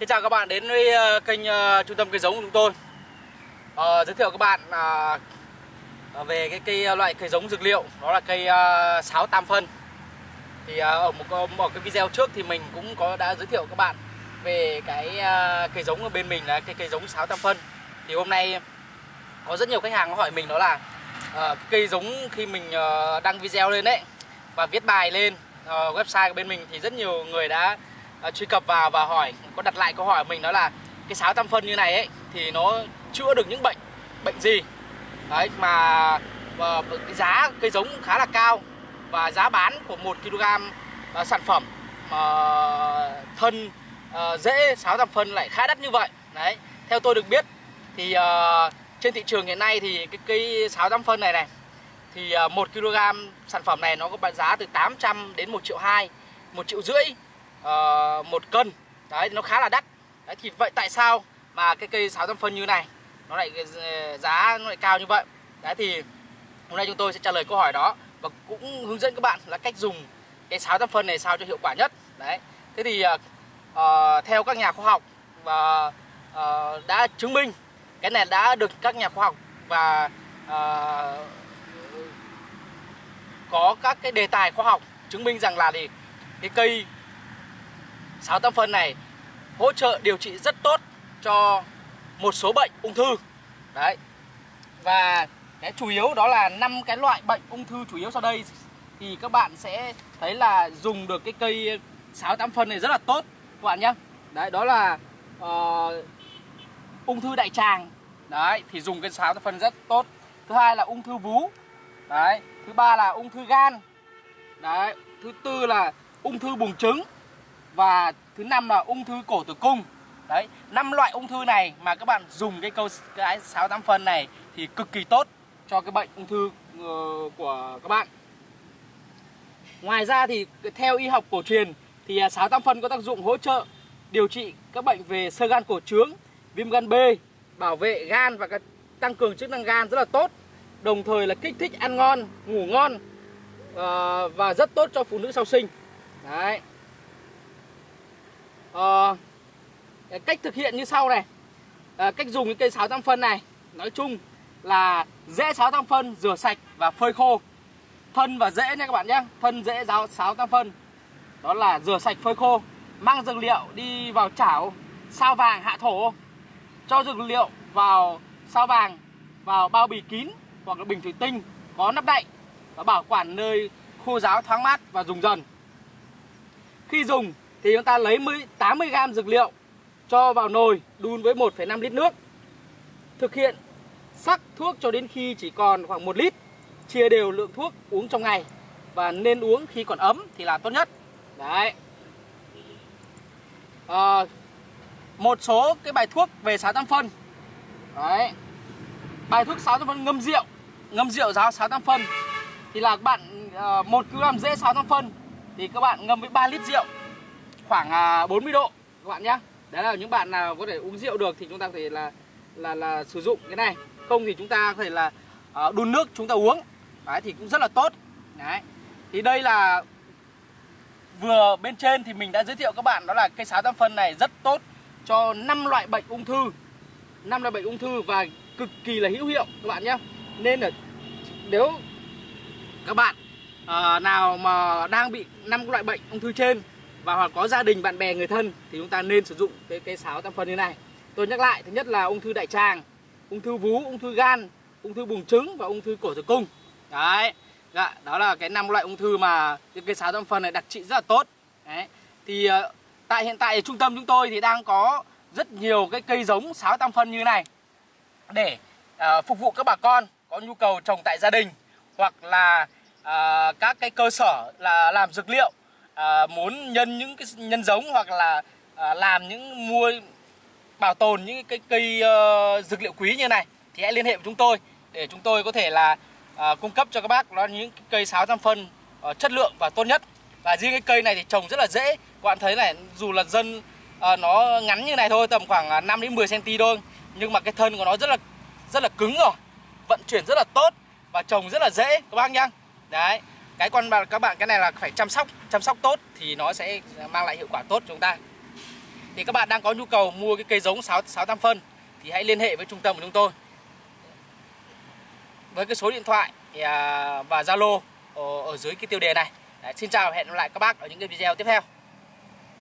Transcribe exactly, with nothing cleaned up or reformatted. Xin chào các bạn đến với kênh uh, trung tâm cây giống của chúng tôi. uh, Giới thiệu các bạn uh, về cái cây loại cây giống dược liệu, đó là cây uh, sáo tam phân. Thì uh, ở một ở cái video trước thì mình cũng có đã giới thiệu các bạn về cái uh, cây giống ở bên mình là cây cây giống sáo tam phân. Thì hôm nay có rất nhiều khách hàng hỏi mình đó là uh, cây giống khi mình uh, đăng video lên đấy và viết bài lên uh, website của bên mình thì rất nhiều người đã À, truy cập vào và hỏi, có đặt lại câu hỏi của mình đó là cái sáo tam phân như này ấy thì nó chữa được những bệnh bệnh gì đấy, mà, mà cái giá cây giống khá là cao và giá bán của một ki lô gam à, sản phẩm à, thân à, rễ sáo tam phân lại khá đắt như vậy đấy. Theo tôi được biết thì à, trên thị trường hiện nay thì cái cây sáo tam phân này này thì à, một ki lô gam sản phẩm này nó có bán giá từ tám trăm đến một triệu hai, một triệu rưỡi Uh, một cân đấy, nó khá là đắt đấy. Thì vậy tại sao mà cái cây sáo tam phân như này nó lại giá nó lại cao như vậy đấy, thì hôm nay chúng tôi sẽ trả lời câu hỏi đó và cũng hướng dẫn các bạn là cách dùng cái sáo tam phân này sao cho hiệu quả nhất đấy. Thế thì uh, uh, theo các nhà khoa học và uh, đã chứng minh cái này đã được các nhà khoa học và uh, có các cái đề tài khoa học chứng minh rằng là thì cái cây sáo tam phân này hỗ trợ điều trị rất tốt cho một số bệnh ung thư đấy. Và cái chủ yếu đó là năm cái loại bệnh ung thư chủ yếu sau đây thì các bạn sẽ thấy là dùng được cái cây sáo tam phân này rất là tốt các bạn nhé. Đấy, đó là uh, ung thư đại tràng đấy, thì dùng cái sáo tam phân rất tốt. Thứ hai là ung thư vú đấy, thứ ba là ung thư gan đấy, thứ tư là ung thư buồng trứng và thứ năm là ung thư cổ tử cung. Đấy, năm loại ung thư này mà các bạn dùng cái câu cái sáo tam phân này thì cực kỳ tốt cho cái bệnh ung thư uh, của các bạn. Ngoài ra thì theo y học cổ truyền thì sáo tam phân có tác dụng hỗ trợ điều trị các bệnh về xơ gan cổ trướng, viêm gan B, bảo vệ gan và các tăng cường chức năng gan rất là tốt. Đồng thời là kích thích ăn ngon, ngủ ngon uh, và rất tốt cho phụ nữ sau sinh. Đấy. Uh, cách thực hiện như sau này, uh, cách dùng cái cây sáo tam phân này nói chung là rễ sáo tam phân rửa sạch và phơi khô thân và rễ nha các bạn nhé. Thân rễ sáo tam phân đó là rửa sạch phơi khô, mang dược liệu đi vào chảo sao vàng hạ thổ, cho dược liệu vào sao vàng vào bao bì kín hoặc là bình thủy tinh có nắp đậy và bảo quản nơi khô ráo thoáng mát và dùng dần. Khi dùng thì chúng ta lấy tám mươi gam dược liệu cho vào nồi đun với một phẩy năm lít nước. Thực hiện sắc thuốc cho đến khi chỉ còn khoảng một lít. Chia đều lượng thuốc uống trong ngày và nên uống khi còn ấm thì là tốt nhất. Đấy. À, một số cái bài thuốc về sáo tam phân. Đấy. Bài thuốc sáo tam phân ngâm rượu, ngâm rượu ráo sáo tam phân thì là các bạn một ki lô gam rễ sáo tam phân thì các bạn ngâm với ba lít rượu khoảng bốn mươi độ các bạn nhé. Đấy là những bạn nào có thể uống rượu được thì chúng ta có thể là là là sử dụng cái này, không thì chúng ta có thể là uh, đun nước chúng ta uống. Đấy, thì cũng rất là tốt. Đấy. Thì đây là vừa bên trên thì mình đã giới thiệu các bạn đó là cây sáo tam phân này rất tốt cho năm loại bệnh ung thư, năm loại bệnh ung thư và cực kỳ là hữu hiệu các bạn nhé. Nên là nếu các bạn uh, nào mà đang bị năm loại bệnh ung thư trên và hoặc có gia đình, bạn bè, người thân thì chúng ta nên sử dụng cái cái sáo tam phân như này. Tôi nhắc lại, thứ nhất là ung thư đại tràng, ung thư vú, ung thư gan, ung thư buồng trứng và ung thư cổ tử cung. Đấy, đó là cái năm loại ung thư mà cái sáo tam phân này đặc trị rất là tốt. Đấy. Thì tại hiện tại trung tâm chúng tôi thì đang có rất nhiều cái cây giống sáo tam phân như này để uh, phục vụ các bà con có nhu cầu trồng tại gia đình hoặc là uh, các cái cơ sở là làm dược liệu. À, muốn nhân những cái nhân giống hoặc là à, làm những mua bảo tồn những cái cây uh, dược liệu quý như này thì hãy liên hệ với chúng tôi để chúng tôi có thể là à, cung cấp cho các bác đó những cái cây sáo tam phân uh, chất lượng và tốt nhất. Và riêng cái cây này thì trồng rất là dễ, các bạn thấy này, dù là thân uh, nó ngắn như này thôi, tầm khoảng năm đến mười xăng-ti-mét thôi, nhưng mà cái thân của nó rất là rất là cứng rồi, vận chuyển rất là tốt và trồng rất là dễ các bác nhá. Đấy. Cái con các bạn cái này là phải chăm sóc chăm sóc tốt thì nó sẽ mang lại hiệu quả tốt cho chúng ta. Thì các bạn đang có nhu cầu mua cái cây giống sáu mươi tám phân thì hãy liên hệ với trung tâm của chúng tôi với cái số điện thoại và Zalo ở dưới cái tiêu đề này. Đấy, xin chào và hẹn gặp lại các bác ở những cái video tiếp theo.